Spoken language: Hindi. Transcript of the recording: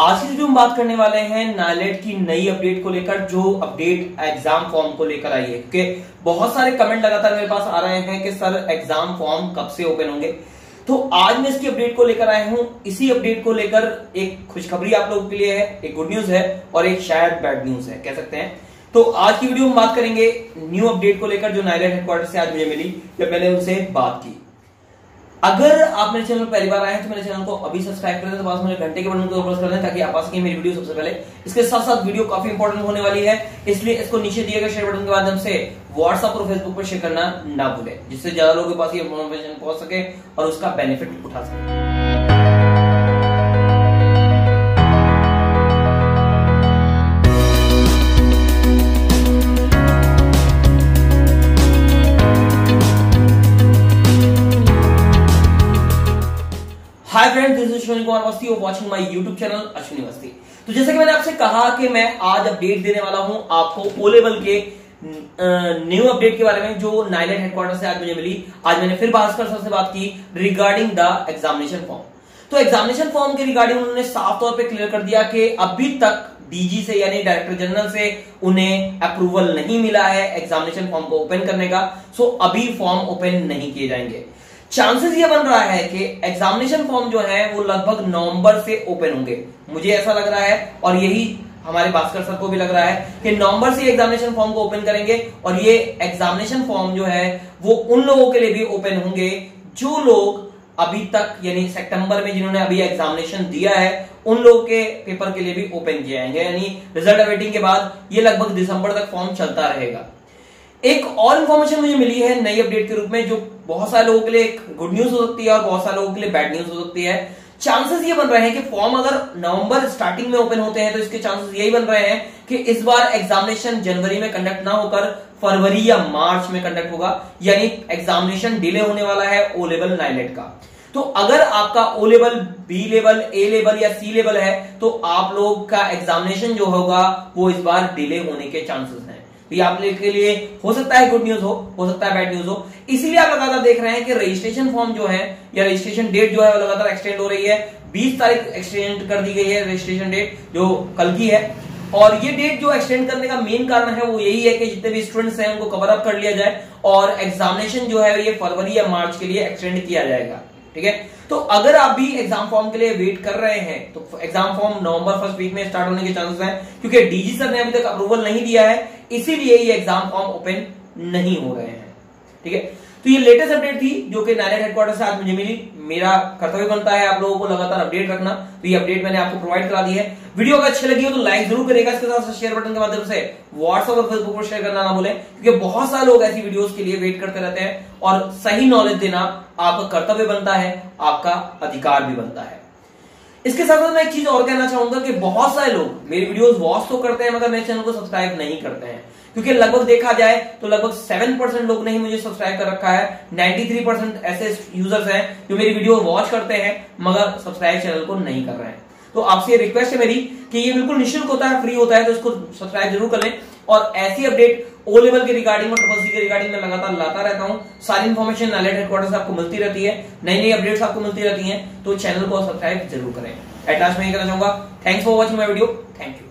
आज की वीडियो में बात करने वाले हैं नाइलेट की नई अपडेट को लेकर, जो अपडेट एग्जाम फॉर्म को लेकर आई है। क्योंकि बहुत सारे कमेंट लगातार मेरे पास आ रहे हैं कि सर एग्जाम फॉर्म कब से ओपन होंगे, तो आज मैं इसकी अपडेट को लेकर आया हूं। इसी अपडेट को लेकर एक खुशखबरी आप लोगों के लिए है, एक गुड न्यूज है और एक शायद बैड न्यूज है, कह सकते हैं। तो आज की वीडियो में बात करेंगे न्यू अपडेट को लेकर जो नाइलेट हेडक्वार्टर से आज मुझे मिली जब मैंने उनसे बात की। अगर आप मेरे चैनल पर पहली बार आए हैं तो मेरे चैनल को अभी सब्सक्राइब कर दें, तो पास में घंटे के बटन को प्रेस कर दें ताकि आप आ सकें मेरी वीडियो सबसे पहले। इसके साथ साथ वीडियो काफी इंपॉर्टेंट होने वाली है, इसलिए इसको नीचे दिए गए शेयर बटन के माध्यम से व्हाट्सएप और फेसबुक पर शेयर करना ना भूलें, जिससे ज्यादा लोगों के पास ये इन्फॉर्मेशन पहुंच सके और उसका बेनिफिट उठा सके। Hi friends, this is Ashwini Kumar Awasthi, you are watching my YouTube channel Ashwini Awasthi. तो जैसा कि मैंने आपसे कहा कि मैं आज अपडेट देने वाला हूं आपको ओ लेवल के न्यू अपडेट के बारे में जो नाइलेट हेडक्वार्टर से आज मुझे मिली। आज मैंने फिर भास्कर सर से बात की रिगार्डिंग द एग्जामिनेशन फॉर्म। तो एग्जामिनेशन फॉर्म के रिगार्डिंग उन्होंने साफ तौर पर क्लियर कर दिया कि अभी तक डीजी से यानी डायरेक्टर जनरल से उन्हें अप्रूवल नहीं मिला है एग्जामिनेशन फॉर्म को ओपन करने का। सो अभी फॉर्म ओपन नहीं किए जाएंगे। चांसेस ये बन रहा है कि एग्जामिनेशन फॉर्म जो है वो लगभग नवंबर से ओपन होंगे, मुझे ऐसा लग रहा है और यही हमारे भास्कर सर को भी लग रहा है कि नवंबर से एग्जामिनेशन फॉर्म को ओपन करेंगे। और ये एग्जामिनेशन फॉर्म जो है वो उन लोगों के लिए भी ओपन होंगे जो लोग अभी तक यानी सितंबर में जिन्होंने अभी एग्जामिनेशन दिया है उन लोगों के पेपर के लिए भी ओपन किए जाएंगे, यानी रिजल्ट अवेटिंग के बाद ये लगभग दिसंबर तक फॉर्म चलता रहेगा। एक और इन्फॉर्मेशन मुझे मिली है नई अपडेट के रूप में, जो बहुत सारे लोगों के लिए एक गुड न्यूज हो सकती है और बहुत सारे लोगों के लिए बैड न्यूज हो सकती है। चांसेस ये बन रहे हैं कि फॉर्म अगर नवंबर स्टार्टिंग में ओपन होते हैं तो इसके चांसेस यही बन रहे हैं कि इस बार एग्जामिनेशन जनवरी में कंडक्ट ना होकर फरवरी या मार्च में कंडक्ट होगा, यानी एग्जामिनेशन डिले होने वाला है ओ लेवल नाइलेट का। तो अगर आपका O level, B level, A level या सी लेवल है तो आप लोग का एग्जामिनेशन जो होगा वो इस बार डिले होने के चांसेस हैं। ये आप लोगों के लिए हो सकता है गुड न्यूज हो सकता है बैड न्यूज हो। इसीलिए आप लगातार देख रहे हैं कि रजिस्ट्रेशन फॉर्म जो है या रजिस्ट्रेशन डेट जो है वो लगातार एक्सटेंड हो रही है। 20 तारीख एक्सटेंड कर दी गई है रजिस्ट्रेशन डेट जो कल की है, और ये डेट जो एक्सटेंड करने का मेन कारण है वो यही है कि जितने भी स्टूडेंट्स हैं उनको कवर अप कर लिया जाए और एग्जामिनेशन जो है ये फरवरी या मार्च के लिए एक्सटेंड किया जाएगा। ठीक है, तो अगर आप भी एग्जाम फॉर्म के लिए वेट कर रहे हैं तो exam form November first week में स्टार्ट होने के चांसेस हैं, क्योंकि डीजी सर ने अभी तक अप्रूवल नहीं दिया है, इसीलिए ये एग्जाम फॉर्म ओपन नहीं हो रहे हैं। ठीक है, तो ये लेटेस्ट अपडेट थी जो कि नाइलेट हेडक्वार्टर से आज मुझे मिली। मेरा कर्तव्य बनता है आप लोगों को लगातार अपडेट रखना, तो ये अपडेट मैंने आपको प्रोवाइड करा दी है। वीडियो अगर अच्छी लगी हो तो लाइक जरूर करेगा, इसके साथ शेयर बटन के माध्यम से व्हाट्सएप और फेसबुक पर शेयर करना ना भूलें, क्योंकि बहुत सारे लोग ऐसी वीडियोस के लिए वेट करते रहते हैं और सही नॉलेज देना आपका कर्तव्य बनता है, आपका अधिकार भी बनता है। इसके साथ साथ मैं एक चीज और कहना चाहूंगा कि बहुत सारे लोग मेरी वीडियोस वॉच तो करते हैं मगर मेरे चैनल को सब्सक्राइब नहीं करते हैं, क्योंकि लगभग देखा जाए तो लगभग 7% लोग ने ही मुझे सब्सक्राइब कर रखा है। 93% ऐसे यूजर्स हैं जो मेरी वीडियो वॉच करते हैं मगर सब्सक्राइब चैनल को नहीं कर रहे हैं। तो आपसे रिक्वेस्ट है मेरी कि ये बिल्कुल निःशुल्क होता है, फ्री होता है, तो इसको सब्सक्राइब जरूर कर लें। और ऐसी अपडेट ओ लेवल के रिगार्डिंग और CCC के रिगार्डिंग में लगातार लाता रहता हूं। सारी इन्फॉर्मेशन नाइलेट हेडक्वार्टर से आपको मिलती रहती है, नई नई अपडेट्स आपको मिलती रहती हैं, तो चैनल को सब्सक्राइब जरूर करें। एट लास्ट मैं ये कहना चाहूंगा, thanks for watching my video, thank you.